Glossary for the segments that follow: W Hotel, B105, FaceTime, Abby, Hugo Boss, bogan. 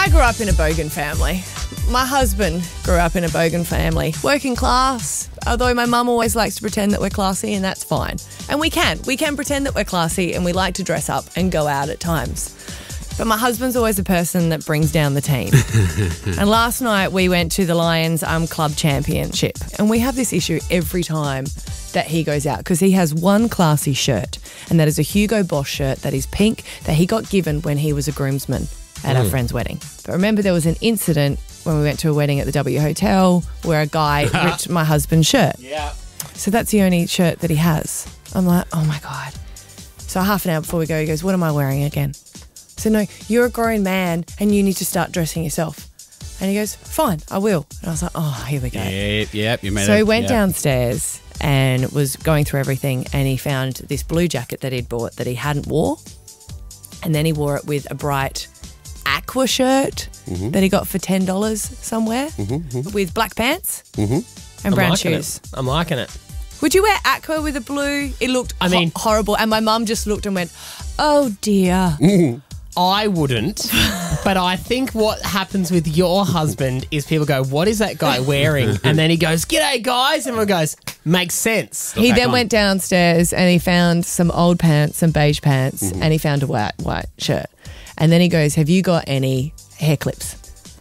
I grew up in a bogan family. My husband grew up in a bogan family. Working class, although my mum always likes to pretend that we're classy, and that's fine. And we can pretend that we're classy, and we like to dress up and go out at times. But my husband's always the person that brings down the team. And last night we went to the Lions Club Championship. And we have this issue every time that he goes out, because he has one classy shirt, and that is a Hugo Boss shirt that is pink that he got given when he was a groomsman at our friend's wedding. But remember, there was an incident when we went to a wedding at the W Hotel where a guy ripped my husband's shirt. Yeah. So that's the only shirt that he has. I'm like, oh my God. So half an hour before we go, he goes, what am I wearing again? So no, you're a grown man and you need to start dressing yourself. And he goes, fine, I will. And I was like, oh, here we go. Yep, you made it. So he went downstairs and was going through everything, and he found this blue jacket that he'd bought that he hadn't wore. And then he wore it with a bright aqua shirt that he got for $10 somewhere with black pants and brown shoes. I'm liking it. Would you wear aqua with a blue? It looked horrible. And my mum just looked and went, oh dear. I wouldn't, but I think what happens with your husband is people go, what is that guy wearing? And then he goes, g'day, guys. And everyone goes, makes sense. He then went downstairs and he found some old pants, some beige pants, and he found a white shirt. And then he goes, have you got any hair clips?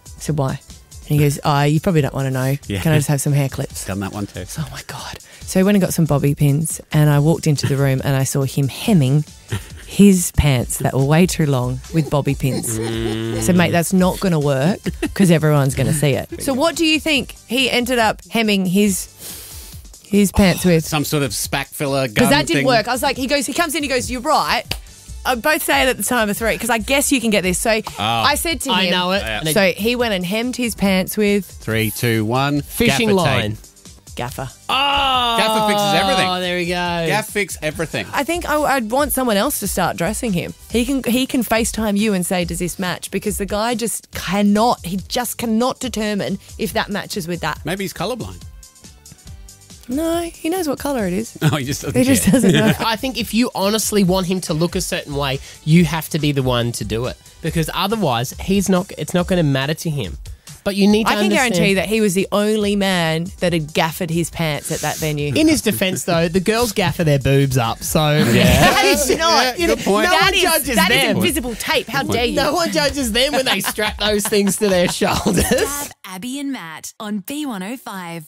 I said, why? And he goes, oh, you probably don't want to know. Yeah. Can I just have some hair clips? Done that one too. So, oh, my God. So I went and got some bobby pins, and I walked into the room and I saw him hemming his pants that were way too long with bobby pins. So, mate, that's not going to work because everyone's going to see it. So what do you think he ended up hemming his pants with? Some sort of spack filler gun. Because that didn't work. I was like, he comes in, he goes, you're right. I both say it at the time of three because I guess you can get this. So I said to him, I know it. So he went and hemmed his pants with 3, 2, 1. Fishing line. Gaffer. Oh! Gaffer fixes everything. Oh, there we go. Gaff fix everything. I think I'd want someone else to start dressing him. He can FaceTime you and say, does this match? Because the guy just cannot, he just cannot determine if that matches with that. Maybe he's colourblind. No, he knows what colour it is. Oh, he just doesn't know. I think if you honestly want him to look a certain way, you have to be the one to do it, because otherwise it's not going to matter to him. But you need to understand. Guarantee that he was the only man that had gaffered his pants at that venue. In his defence, though, the girls gaffer their boobs up, so... That is not... Yeah, good point. No one judges them. That is invisible tape. How dare you? No one judges them when they strap those things to their shoulders. Abby and Matt on B105.